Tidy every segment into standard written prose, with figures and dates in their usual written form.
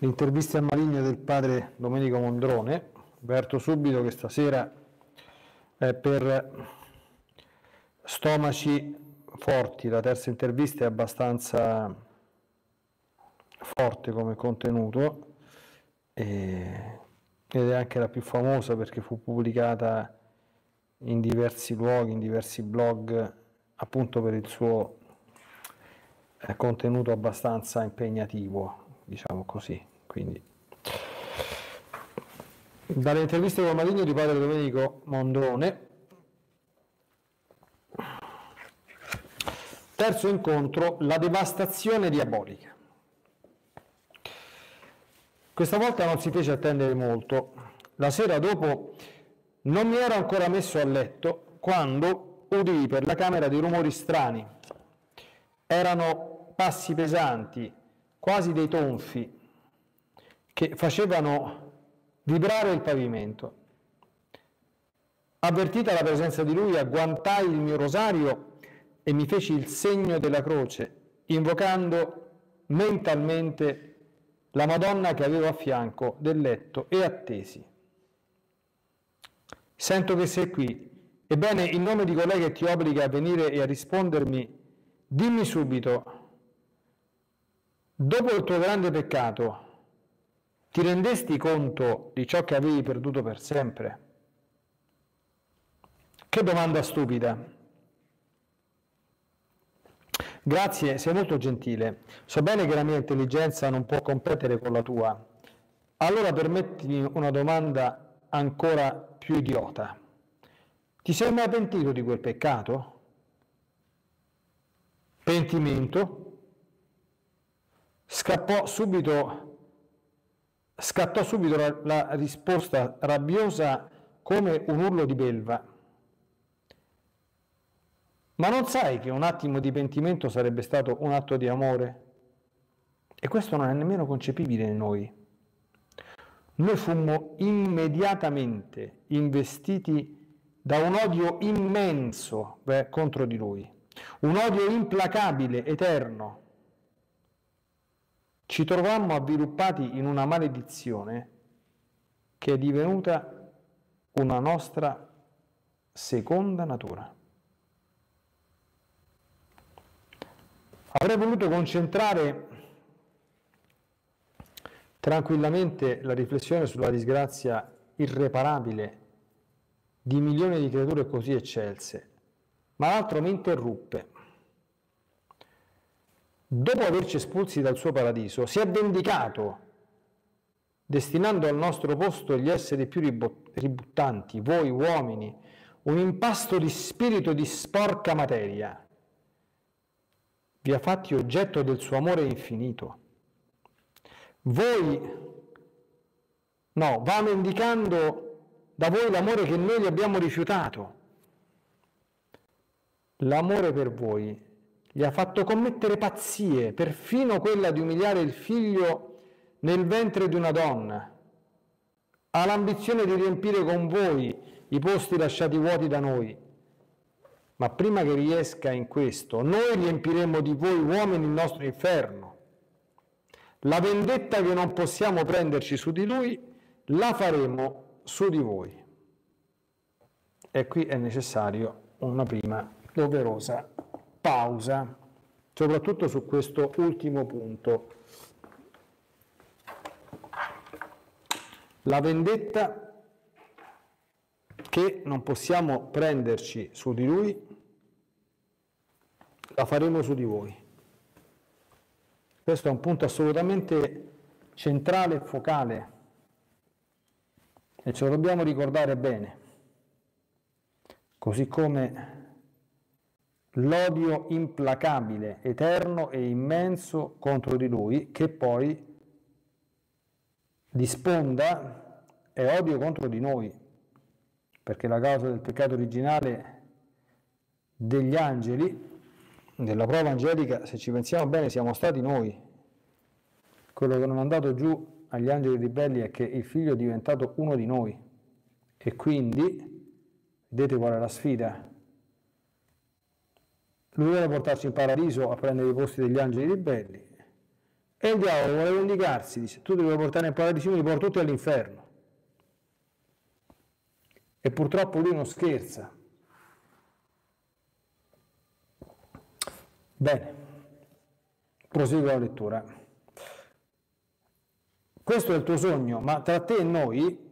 Interviste al maligno del padre Domenico Mondrone. Avverto subito che stasera è per stomaci forti, la terza intervista è abbastanza forte come contenuto ed è anche la più famosa perché fu pubblicata in diversi luoghi, in diversi blog, appunto per il suo contenuto abbastanza impegnativo, diciamo così. Quindi, dalle interviste col maligno di padre Domenico Mondrone, terzo incontro, la devastazione diabolica. Questa volta non si fece attendere molto. La sera dopo non mi ero ancora messo a letto quando udii per la camera dei rumori strani. Erano passi pesanti, quasi dei tonfi, che facevano vibrare il pavimento. Avvertita la presenza di lui, agguantai il mio rosario e mi feci il segno della croce, invocando mentalmente la Madonna che avevo a fianco del letto e attesi. Sento che sei qui. Ebbene, in nome di colei che ti obbliga a venire e a rispondermi, dimmi subito, dopo il tuo grande peccato, ti rendesti conto di ciò che avevi perduto per sempre? Che domanda stupida! Grazie, sei molto gentile. So bene che la mia intelligenza non può competere con la tua. Allora permettimi una domanda ancora più idiota. Ti sei mai pentito di quel peccato? Pentimento? Scattò subito la risposta rabbiosa come un urlo di belva. Ma non sai che un attimo di pentimento sarebbe stato un atto di amore? E questo non è nemmeno concepibile in noi. Noi fummo immediatamente investiti da un odio immenso contro di lui, un odio implacabile, eterno. Ci trovammo avviluppati in una maledizione che è divenuta una nostra seconda natura. Avrei voluto concentrare tranquillamente la riflessione sulla disgrazia irreparabile di milioni di creature così eccelse, ma l'altro mi interruppe. Dopo averci espulsi dal suo paradiso, si è vendicato, destinando al nostro posto gli esseri più ributtanti, voi uomini, un impasto di spirito di sporca materia. Vi ha fatti oggetto del suo amore infinito. Va mendicando da voi l'amore che noi gli abbiamo rifiutato. L'amore per voi gli ha fatto commettere pazzie, perfino quella di umiliare il figlio nel ventre di una donna. Ha l'ambizione di riempire con voi i posti lasciati vuoti da noi. Ma prima che riesca in questo, noi riempiremo di voi uomini il nostro inferno. La vendetta che non possiamo prenderci su di lui, la faremo su di voi. E qui è necessario una prima doverosa pausa, soprattutto su questo ultimo punto. La vendetta che non possiamo prenderci su di lui, la faremo su di voi. Questo è un punto assolutamente centrale e focale e ce lo dobbiamo ricordare bene, così come l'odio implacabile, eterno e immenso contro di lui, che poi di sponda è odio contro di noi, perché la causa del peccato originale degli angeli, della prova angelica, se ci pensiamo bene, siamo stati noi. Quello che non è andato giù agli angeli ribelli è che il figlio è diventato uno di noi. E quindi, vedete qual è la sfida? Lui vuole portarci in paradiso a prendere i posti degli angeli ribelli. E il diavolo vuole vendicarsi, dice, tu devi portare in paradiso, li porto tutti all'inferno. E purtroppo lui non scherza. Bene, proseguo la lettura. Questo è il tuo sogno, ma tra te e noi,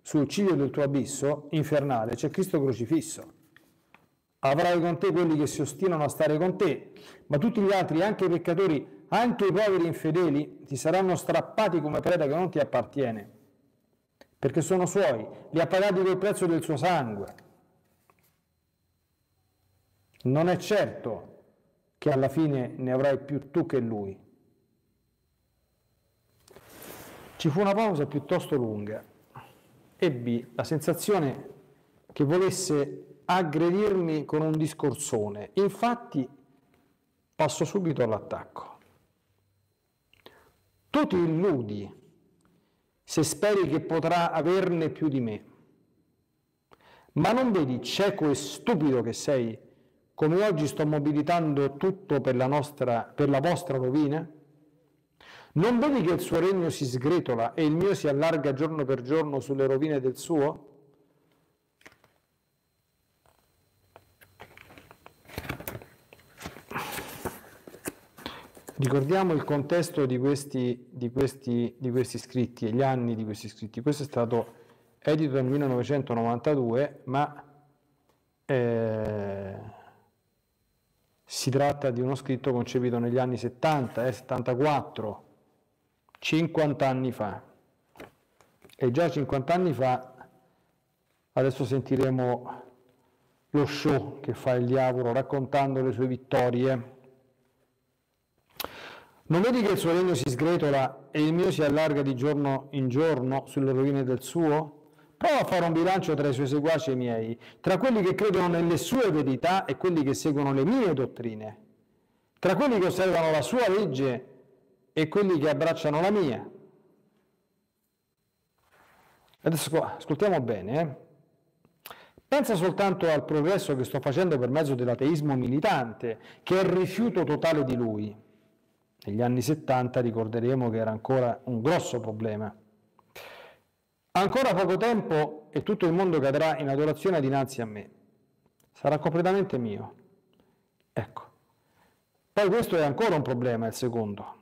sul ciglio del tuo abisso infernale, c'è Cristo crocifisso. Avrai con te quelli che si ostinano a stare con te, ma tutti gli altri, anche i peccatori, anche i poveri infedeli, ti saranno strappati come preda che non ti appartiene, perché sono suoi, li ha pagati col prezzo del suo sangue. Non è certo che alla fine ne avrai più tu che lui. Ci fu una pausa piuttosto lunga. Ebbi la sensazione che volesse aggredirmi con un discorsone. Infatti passo subito all'attacco. Tu ti illudi se speri che potrà averne più di me. Ma non vedi cieco e stupido che sei, come oggi sto mobilitando tutto per la vostra rovina? Non vedi che il suo regno si sgretola e il mio si allarga giorno per giorno sulle rovine del suo? Ricordiamo il contesto di questi scritti e gli anni di questi scritti. Questo è stato edito nel 1992, ma si tratta di uno scritto concepito negli anni 70, 74, 50 anni fa. E già 50 anni fa, adesso sentiremo lo show che fa il diavolo raccontando le sue vittorie. Non vedi che il suo regno si sgretola e il mio si allarga di giorno in giorno sulle rovine del suo? Prova a fare un bilancio tra i suoi seguaci e i miei, tra quelli che credono nelle sue verità e quelli che seguono le mie dottrine, tra quelli che osservano la sua legge e quelli che abbracciano la mia. Adesso ascoltiamo bene. Pensa soltanto al progresso che sto facendo per mezzo dell'ateismo militante, che è il rifiuto totale di lui. Negli anni 70 ricorderemo che era ancora un grosso problema. Ancora poco tempo e tutto il mondo cadrà in adorazione dinanzi a me. Sarà completamente mio. Ecco. Poi questo è ancora un problema, il secondo.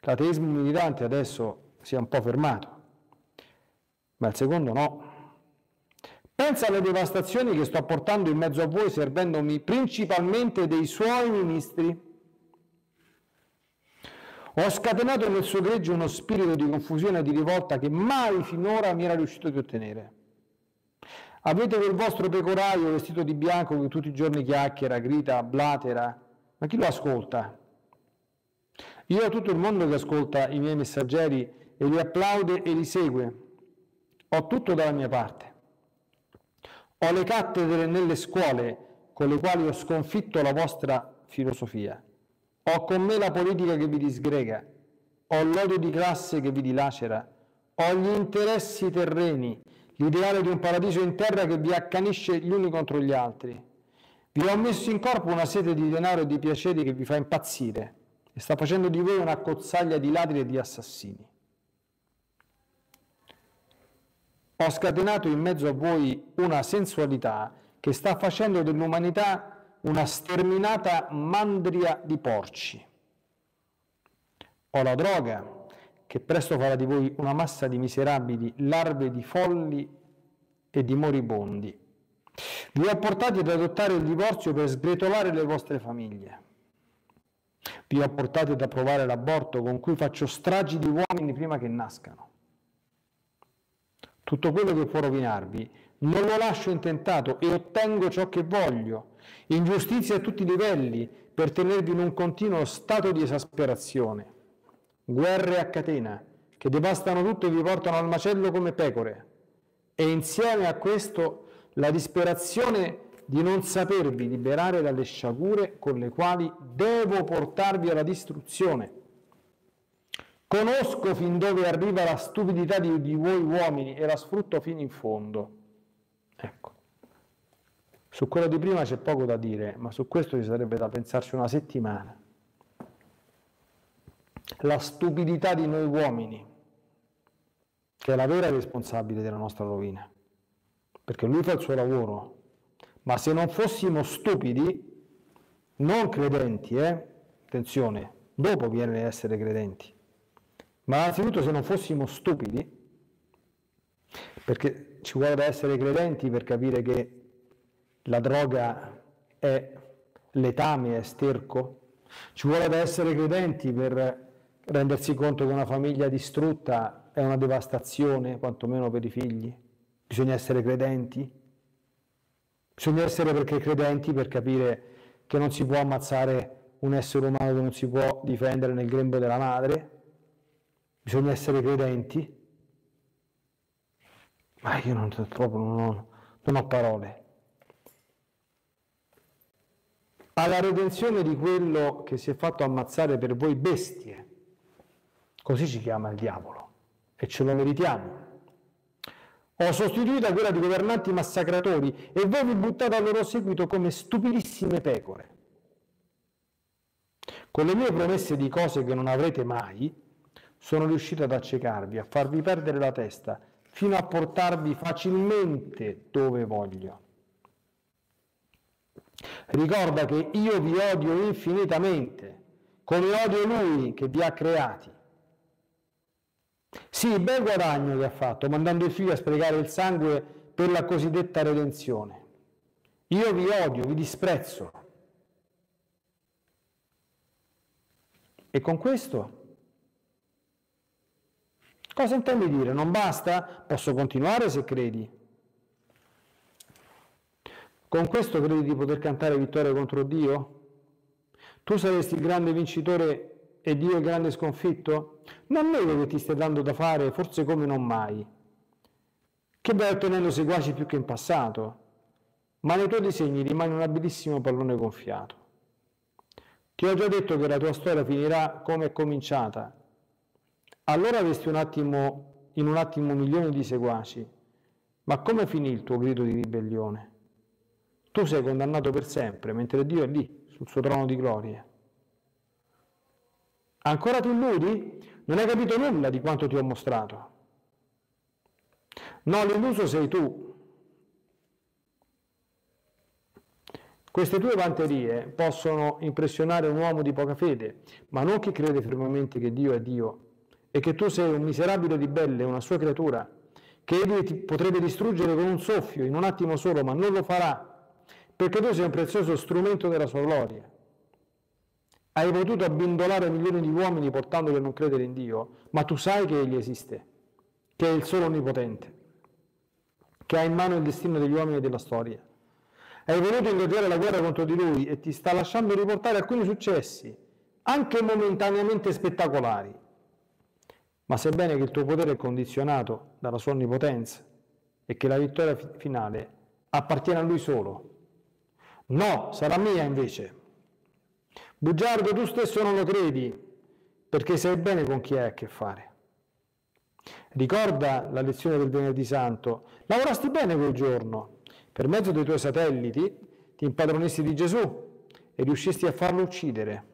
L'ateismo militante adesso si è un po' fermato, ma il secondo no. Pensa alle devastazioni che sto portando in mezzo a voi, servendomi principalmente dei suoi ministri. Ho scatenato nel suo gregge uno spirito di confusione e di rivolta che mai finora mi era riuscito di ottenere. Avete quel vostro pecoraio vestito di bianco che tutti i giorni chiacchiera, grida, blatera, ma chi lo ascolta? Io ho tutto il mondo che ascolta i miei messaggeri e li applaude e li segue. Ho tutto dalla mia parte. Ho le cattedre nelle scuole con le quali ho sconfitto la vostra filosofia. Ho con me la politica che vi disgrega, ho l'odio di classe che vi dilacera, ho gli interessi terreni, l'ideale di un paradiso in terra che vi accanisce gli uni contro gli altri. Vi ho messo in corpo una sete di denaro e di piaceri che vi fa impazzire e sta facendo di voi una cozzaglia di ladri e di assassini. Ho scatenato in mezzo a voi una sensualità che sta facendo dell'umanità una sterminata mandria di porci. Ho la droga, che presto farà di voi una massa di miserabili, larve di folli e di moribondi. Vi ho portati ad adottare il divorzio per sgretolare le vostre famiglie. Vi ho portati ad approvare l'aborto con cui faccio stragi di uomini prima che nascano. Tutto quello che può rovinarvi non lo lascio intentato e ottengo ciò che voglio. Ingiustizia a tutti i livelli per tenervi in un continuo stato di esasperazione. Guerre a catena che devastano tutto e vi portano al macello come pecore. E insieme a questo la disperazione di non sapervi liberare dalle sciagure con le quali devo portarvi alla distruzione. Conosco fin dove arriva la stupidità di voi uomini e la sfrutto fino in fondo. Ecco. Su quello di prima c'è poco da dire, ma su questo ci sarebbe da pensarci una settimana. la stupidità di noi uomini, che è la vera responsabile della nostra rovina, perché lui fa il suo lavoro, ma se non fossimo stupidi, non credenti, attenzione, dopo viene essere credenti, ma innanzitutto se non fossimo stupidi, perché ci vuole essere credenti per capire che la droga è letame, è sterco, ci vuole essere credenti per rendersi conto che una famiglia distrutta è una devastazione, quantomeno per i figli. Bisogna essere credenti, bisogna essere credenti per capire che non si può ammazzare un essere umano che non si può difendere nel grembo della madre, bisogna essere credenti. Ma io non ho parole. Alla redenzione di quello che si è fatto ammazzare per voi bestie, così ci chiama il diavolo, e ce lo meritiamo. Ho sostituito quella di governanti massacratori e voi vi buttate al loro seguito come stupidissime pecore. Con le mie promesse di cose che non avrete mai, sono riuscito ad accecarvi, a farvi perdere la testa, fino a portarvi facilmente dove voglio. Ricorda che io vi odio infinitamente, come odio lui che vi ha creati. Sì, bel guadagno che ha fatto, mandando il figlio a sprecare il sangue per la cosiddetta redenzione. Io vi odio, vi disprezzo. E con questo? Cosa intendi dire? Non basta? Posso continuare se credi. Con questo credi di poter cantare vittoria contro Dio? Tu saresti il grande vincitore e Dio il grande sconfitto? Non vedo che ti stai dando da fare, forse come non mai. Che vai ottenendo seguaci più che in passato, ma nei tuoi disegni rimane un abilissimo pallone gonfiato. Ti ho già detto che la tua storia finirà come è cominciata. Allora avresti in un attimo milioni di seguaci, ma come finì il tuo grido di ribellione? Tu sei condannato per sempre, mentre Dio è lì, sul suo trono di gloria. Ancora ti illudi? Non hai capito nulla di quanto ti ho mostrato. No, l'illuso sei tu. Queste tue vanterie possono impressionare un uomo di poca fede, ma non chi crede fermamente che Dio è Dio e che tu sei un miserabile ribelle, una sua creatura, che Egli ti potrebbe distruggere con un soffio, in un attimo solo, ma non lo farà, perché tu sei un prezioso strumento della sua gloria. Hai potuto abbindolare milioni di uomini portandoli a non credere in Dio, ma tu sai che Egli esiste, che è il solo onnipotente, che ha in mano il destino degli uomini e della storia. Hai voluto ingaggiare la guerra contro di Lui e ti sta lasciando riportare alcuni successi, anche momentaneamente spettacolari. Ma sebbene che il tuo potere è condizionato dalla sua onnipotenza e che la vittoria finale appartiene a Lui solo, no, sarà mia invece. Bugiardo, tu stesso non lo credi, perché sai bene con chi hai a che fare. Ricorda la lezione del Venerdì Santo. Lavorasti bene quel giorno. Per mezzo dei tuoi satelliti ti impadronisti di Gesù e riuscisti a farlo uccidere.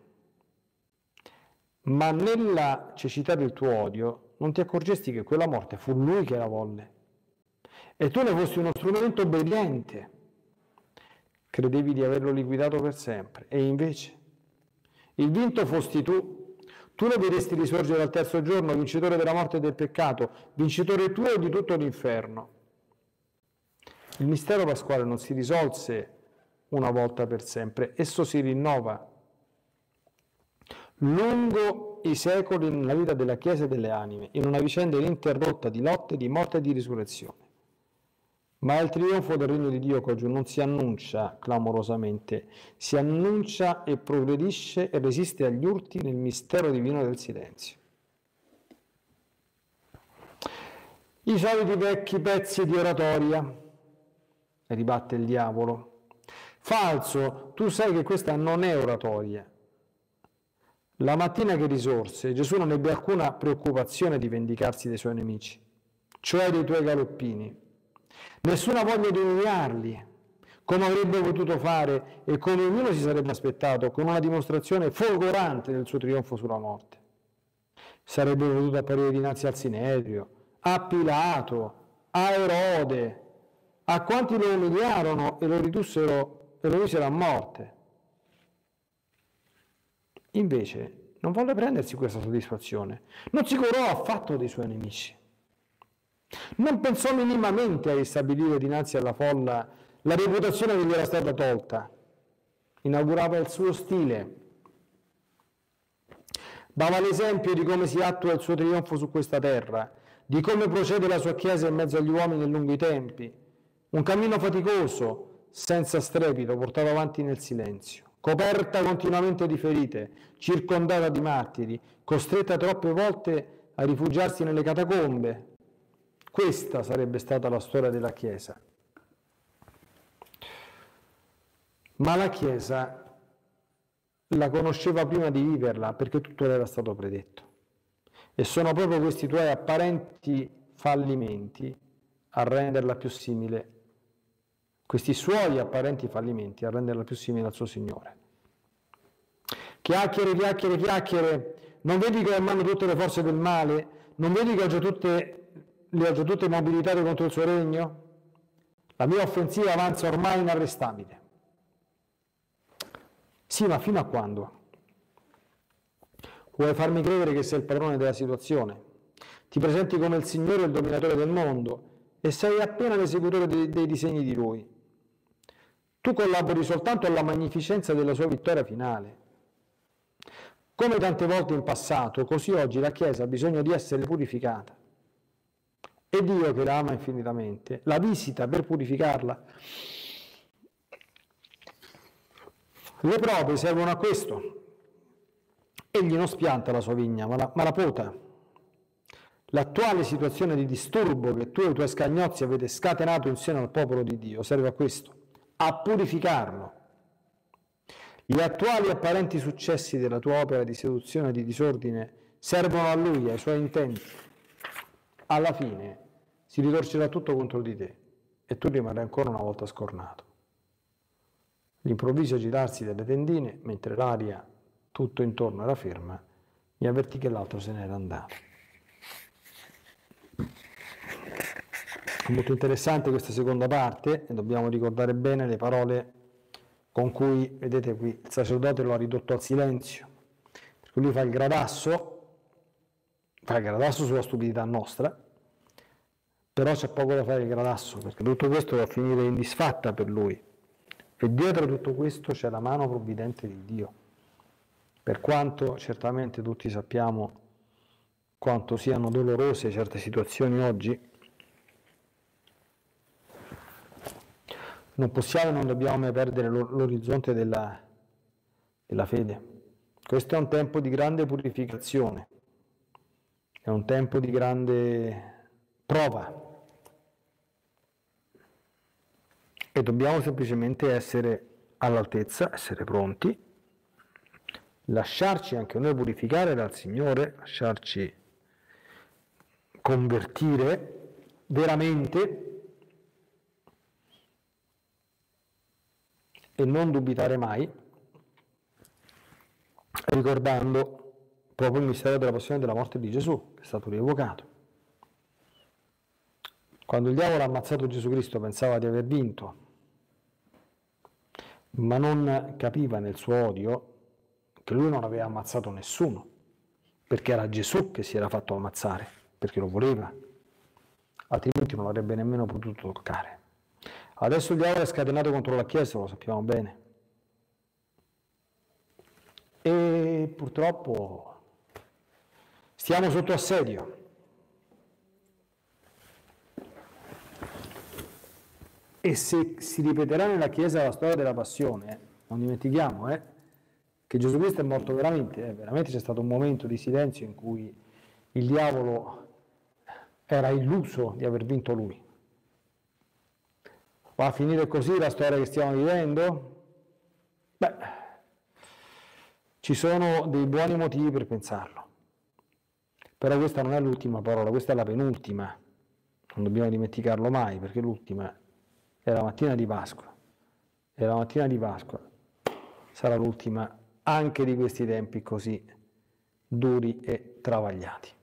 Ma nella cecità del tuo odio non ti accorgesti che quella morte fu lui che la volle. E tu ne fossi uno strumento obbediente. Credevi di averlo liquidato per sempre, e invece il vinto fosti tu lo vedresti risorgere al terzo giorno, vincitore della morte e del peccato, vincitore tuo e di tutto l'inferno. Il mistero pasquale non si risolse una volta per sempre, esso si rinnova lungo i secoli nella vita della Chiesa e delle anime, in una vicenda ininterrotta di lotte, di morte e di risurrezione. Ma il trionfo del regno di Dio qua giù non si annuncia clamorosamente, si annuncia e progredisce e resiste agli urti nel mistero divino del silenzio. I soliti vecchi pezzi di oratoria, ribatte il diavolo. Falso, tu sai che questa non è oratoria. La mattina che risorse, Gesù non ebbe alcuna preoccupazione di vendicarsi dei suoi nemici, cioè dei tuoi galoppini. Nessuna voglia di umiliarli, come avrebbe potuto fare e come ognuno si sarebbe aspettato, con una dimostrazione folgorante del suo trionfo sulla morte. sarebbe venuto a parere dinanzi al Sinedrio, a Pilato, a Erode, a quanti lo umiliarono e lo ridussero e lo misero a morte. Invece non volle prendersi questa soddisfazione, non si curò affatto dei suoi nemici, non pensò minimamente a ristabilire dinanzi alla folla la reputazione che gli era stata tolta. Inaugurava il suo stile, dava l'esempio di come si attua il suo trionfo su questa terra, di come procede la sua Chiesa in mezzo agli uomini e lungo i tempi. Un cammino faticoso, senza strepito, portato avanti nel silenzio, coperta continuamente di ferite, circondata di martiri, costretta troppe volte a rifugiarsi nelle catacombe. Questa sarebbe stata la storia della Chiesa. Ma la Chiesa la conosceva prima di viverla, perché tutto le era stato predetto. E sono proprio questi tuoi apparenti fallimenti a renderla più simile, questi suoi apparenti fallimenti a renderla più simile al suo Signore. Chiacchiere, chiacchiere, chiacchiere, non vedi che ho in mano tutte le forze del male? Non vedi che le ho già tutte mobilitate contro il suo regno? La mia offensiva avanza ormai inarrestabile. Sì, ma fino a quando? Vuoi farmi credere che sei il padrone della situazione? Ti presenti come il Signore e il dominatore del mondo e sei appena l'esecutore dei disegni di Lui. Tu collabori soltanto alla magnificenza della sua vittoria finale. Come tante volte in passato, così oggi la Chiesa ha bisogno di essere purificata. E Dio, che la ama infinitamente, la visita per purificarla. Le prove servono a questo. Egli non spianta la sua vigna, ma la pota. L'attuale situazione di disturbo che tu e i tuoi scagnozzi avete scatenato in seno al popolo di Dio serve a questo, a purificarlo. Gli attuali apparenti successi della tua opera di seduzione e di disordine servono a Lui, ai suoi intenti. Alla fine si ritorcerà tutto contro di te e tu rimarrai ancora una volta scornato. L'improvviso girarsi delle tendine, mentre l'aria tutto intorno era ferma, mi avvertì che l'altro se n'era andato. È molto interessante questa seconda parte, e dobbiamo ricordare bene le parole con cui, vedete qui, il sacerdote lo ha ridotto al silenzio, perché lui fa il gradasso sulla stupidità nostra, però c'è poco da fare il gradasso, perché tutto questo va a finire in disfatta per lui. E dietro tutto questo c'è la mano provvidente di Dio, per quanto certamente tutti sappiamo quanto siano dolorose certe situazioni oggi. Non possiamo e non dobbiamo mai perdere l'orizzonte della fede. Questo è un tempo di grande purificazione, è un tempo di grande prova. E dobbiamo semplicemente essere all'altezza, essere pronti, lasciarci anche noi purificare dal Signore, lasciarci convertire veramente e non dubitare mai, ricordando proprio il mistero della passione e della morte di Gesù, che è stato rievocato. Quando il diavolo ha ammazzato Gesù Cristo pensava di aver vinto, ma non capiva nel suo odio che lui non aveva ammazzato nessuno, perché era Gesù che si era fatto ammazzare, perché lo voleva, altrimenti non l'avrebbe nemmeno potuto toccare. Adesso il diavolo è scatenato contro la Chiesa, lo sappiamo bene, e purtroppo stiamo sotto assedio. E se si ripeterà nella Chiesa la storia della passione, non dimentichiamo che Gesù Cristo è morto veramente, veramente c'è stato un momento di silenzio in cui il diavolo era illuso di aver vinto lui. Va a finire così la storia che stiamo vivendo? Beh, ci sono dei buoni motivi per pensarlo, però questa non è l'ultima parola, questa è la penultima, non dobbiamo dimenticarlo mai, perché l'ultima è la mattina di Pasqua, e la mattina di Pasqua sarà l'ultima anche di questi tempi così duri e travagliati.